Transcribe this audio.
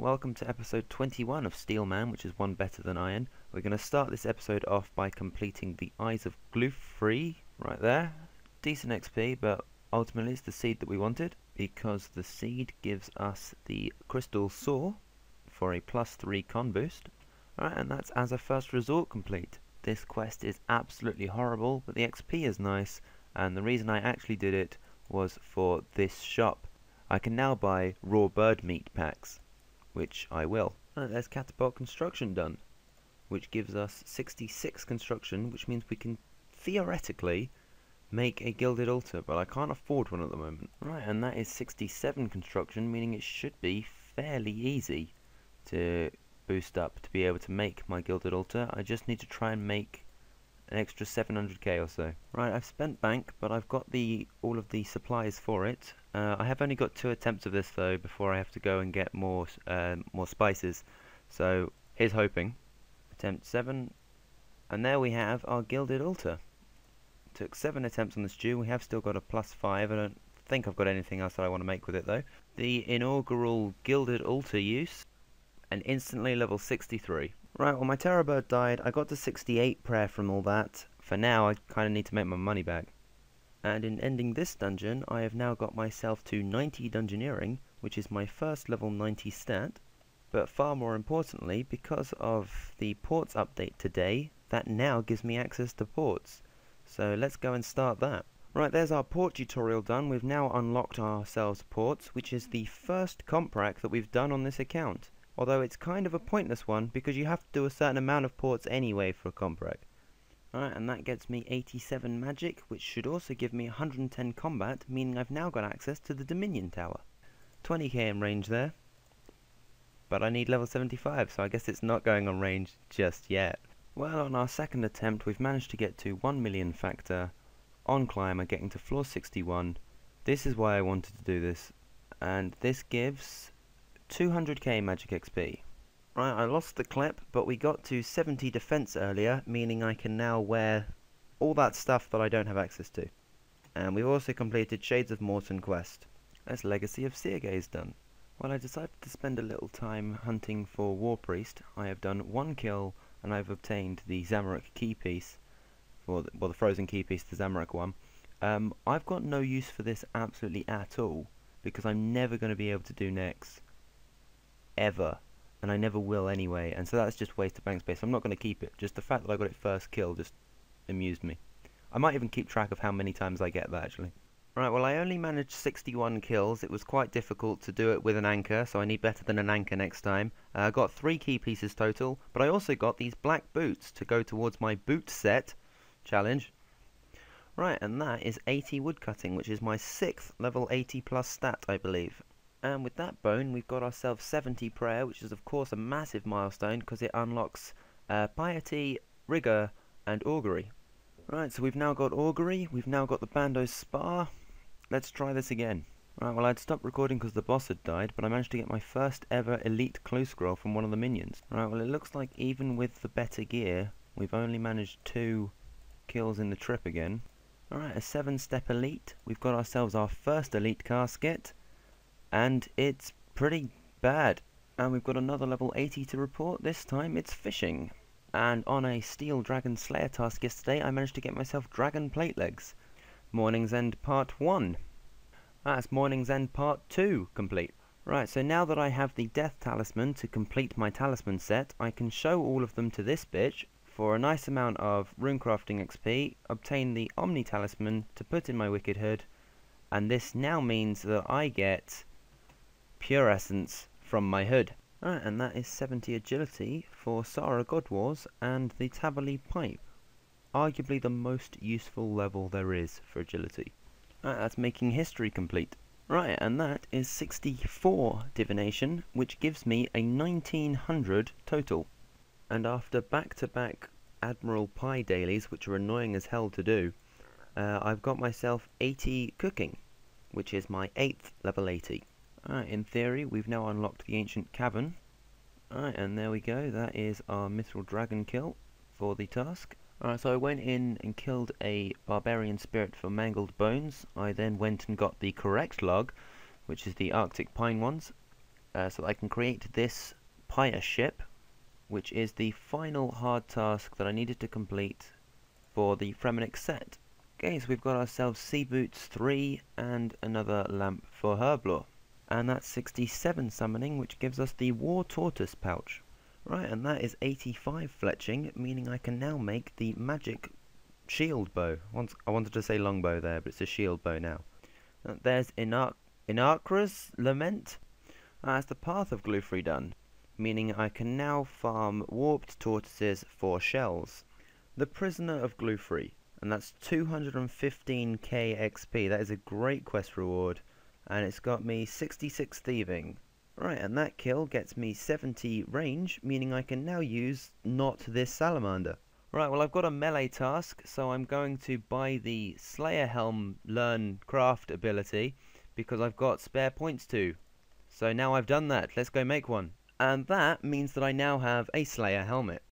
and welcome to episode 21 of Steel Man, which is one better than iron. We're going to start this episode off by completing the Eyes of Gloof free, right there. Decent XP, but ultimately it's the seed that we wanted, because the seed gives us the Crystal Saw for a +3 con boost. Alright, and that's as a first resort complete. This quest is absolutely horrible, but the XP is nice, and the reason I actually did it was for this shop. I can now buy raw bird meat packs, which I will. And there's catapult construction done, which gives us 66 construction, which means we can theoretically make a gilded altar, but I can't afford one at the moment. Right, and that is 67 construction, meaning it should be fairly easy to boost up to be able to make my gilded altar. I just need to try and make an extra 700k or so. Right, I've spent bank, but I've got all of the supplies for it. I have only got 2 attempts of this though before I have to go and get more spices. So here's hoping. Attempt 7, and there we have our gilded altar. Took 7 attempts on the stew. We have still got a +5. I don't think I've got anything else that I want to make with it though. The inaugural gilded altar use, and instantly level 63. Right, well, my terror bird died. I got to 68 prayer from all that. For now, I kind of need to make my money back. And in ending this dungeon, I have now got myself to 90 Dungeoneering, which is my first level 90 stat. But far more importantly, because of the ports update today, that now gives me access to ports. So let's go and start that. Right, there's our port tutorial done. We've now unlocked ourselves ports, which is the first comp rack that we've done on this account. Although it's kind of a pointless one, because you have to do a certain amount of ports anyway for a comp rack. Alright, and that gets me 87 magic, which should also give me 110 combat, meaning I've now got access to the Dominion Tower. 20k in range there. But I need level 75, so I guess it's not going on range just yet. Well, on our second attempt, we've managed to get to 1 million factor, on climber, getting to floor 61. This is why I wanted to do this. And this gives 200k magic XP. Right, I lost the clip, but we got to 70 defense earlier, meaning I can now wear all that stuff that I don't have access to. And we've also completed Shades of Morton quest. That's Legacy of Sergei's done. Well, I decided to spend a little time hunting for Warpriest. I have done 1 kill, and I've obtained the Zamorak key piece, the frozen key piece, the Zamorak one. I've got no use for this absolutely at all, because I'm never going to be able to do next. Ever, and I never will anyway, and so that's just waste of bank space. I'm not going to keep it. Just the fact that I got it first kill just amused me. I might even keep track of how many times I get that actually. Right, well, I only managed 61 kills. It was quite difficult to do it with an anchor, so I need better than an anchor next time. I got 3 key pieces total, but I also got these black boots to go towards my boot set challenge. Right, and that is 80 woodcutting, which is my 6th level 80 plus stat, I believe. And with that bone, we've got ourselves 70 prayer, which is of course a massive milestone because it unlocks Piety, Rigor, and Augury. Right, so we've now got Augury, we've now got the Bando Spa. Let's try this again. Right, well, I'd stopped recording because the boss had died, but I managed to get my first ever elite clue scroll from one of the minions. Right, well, it looks like even with the better gear, we've only managed 2 kills in the trip again. Alright, a 7-step elite. We've got ourselves our first elite casket. And it's pretty bad. And we've got another level 80 to report. This time it's fishing. And on a steel dragon slayer task yesterday, I managed to get myself dragon plate legs. Morning's End Part 1. That's Morning's End Part 2 complete. Right, so now that I have the death talisman to complete my talisman set, I can show all of them to this bitch for a nice amount of runecrafting XP, obtain the omni talisman to put in my wicked hood, and this now means that I get Pure essence from my hood. Alright, and that is 70 agility for Sara Godwars and the Taverley Pipe. Arguably the most useful level there is for agility. Alright, that's Making History complete. Right, and that is 64 divination, which gives me a 1900 total. And after back-to-back Admiral Pie dailies, which are annoying as hell to do, I've got myself 80 cooking, which is my 8th level 80. Alright, in theory, we've now unlocked the ancient cavern. Alright, and there we go. That is our mithril dragon kill for the task. Alright, so I went in and killed a barbarian spirit for mangled bones. I then went and got the correct log, which is the Arctic pine ones. so that I can create this pyre ship, which is the final hard task that I needed to complete for the Fremenic set. Okay, so we've got ourselves Sea Boots 3 and another lamp for Herblore. And that's 67 summoning, which gives us the War Tortoise pouch. Right, and that is 85 fletching, meaning I can now make the magic shield bow. Once I wanted to say longbow there, but it's a shield bow now. And there's Inarkra's Lament. That's the Path of Gloof redone, meaning I can now farm warped tortoises for shells. The Prisoner of Gloof, and that's 215k XP. That is a great quest reward, and it's got me 66 thieving. Right, and that kill gets me 70 range, meaning I can now use not this salamander. Right, well I've got a melee task, so I'm going to buy the Slayer Helm Learn Craft ability, because I've got spare points too. So now I've done that, let's go make one. And that means that I now have a Slayer helmet.